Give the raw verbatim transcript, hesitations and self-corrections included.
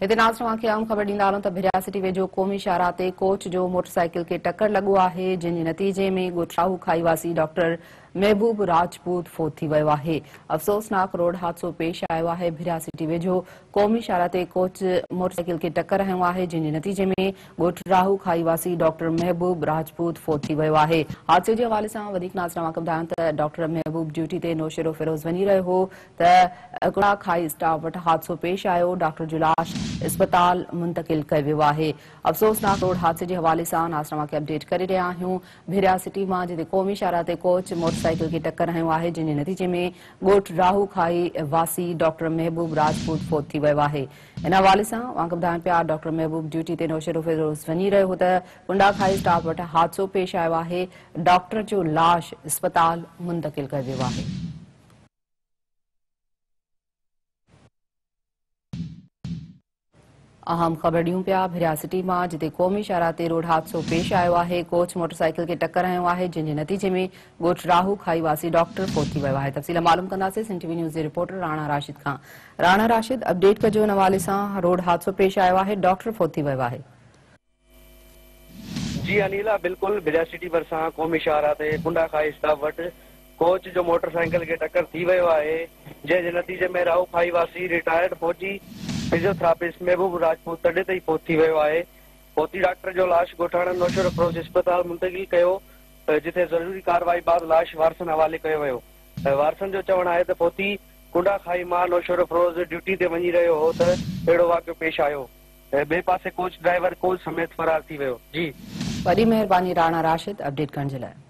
हिते नाज़रीन वांखे आम खबर दींदा हलूं त भेरिया सिटी वेझो क़ौमी शाहराह ते कोच जो मोटरसाइकिल के टक्कर लॻो आहे, जिन नतीजे में गोठाहू खाईवासी डॉक्टर महबूब राजपूत फोत थी वियो आहे। अफ़सोसनाक रोड हादसो पेश आयो आहे। भेरिया सिटी वेझो क़ौमी शाहराह ते कोच मोटरसाइकिल के टक्कर हयो आहे, जिन नतीजे में गोठाहू खाईवासी डॉक्टर महबूब राजपूत फोत थी वियो आहे। हादसे के हवाले से वधीक नाज़रीन वांखे ॿुधायूं त डॉक्टर महबूब ड्यूटी ते नौशेरो फिरोज वञी रहियो हो त गोड़ा खाई स्टाफ वटि हादसो पेश आयो। डॉक्टर जो लाश अस्पताल मुंतकिल किया है। अफसोसनाक रोड हादसे के हवाले से नाज़रीन के अपडेट कर रहा हूं। भेरिया सिटी में जिते क़ौमी शाहराह ते कोच मोटरसाइकिल की टक्कर हयो है, जिन नतीजे में गोठ राहू खाई वासी डॉक्टर महबूब राजपूत फोत थी वियो है। इन हवाले से बताएं पाया डॉक्टर महबूब ड्यूटी से नौशेरो फिरोज वही रो कुंडा खाई स्टाफ वट हादसो पेश आयो है। डॉक्टर जो लाश अस्पताल मुंतकिल किया है। अहम खबर दियूं पिया भेरिया सिटी में जिते क़ौमी शाहराह ते रोड हादसो पेश आयो है। कोच मोटरसाइकिल के टक्कर हयो है, जिनके नतीजे में गोठराहू खाईवासी डॉक्टर फोत थी वियो है। तफसील मालूम कंदासीं सिन टीवी न्यूज़ के रिपोर्टर राणा राशिद खान। राणा राशिद, अपडेट कजो इन हवाले से रोड हादसो पेश आयो है, डॉक्टर फोत थी वियो है। जी अनिला, बिल्कुल भेरिया सिटी भरसा क़ौमी शाहराह ते कुंडा खाई स्टाफ वट कोच जो मोटरसाइकिल के टक्कर थी वियो है, जैसे नतीजे में राहू खाईवासी रिटायर्ड फौजी फिजियोथेरापिस्ट महबूब राजपूत तड़े ते ही फोत थी वियो आहे। फोती डॉक्टर जो लाश गोठाणा नौशेरो फिरोज अस्पताल मुंतकिल कयो, जिथे जरूरी कार्रवाई बाद लाश वारसन हवाले कयो वियो। वारसन जो चवण आहे त फोती कुंडा खाई मां नौशेरो फिरोज ड्यूटी ते वञी रहियो हो त अहिड़ो वाक़ियो पेश आयो। बे पासे कोच ड्राइवर कोच समेत फरार थी वियो। जी वॾी महिरबानी राणा राशिद अपडेट करण जे लाइ।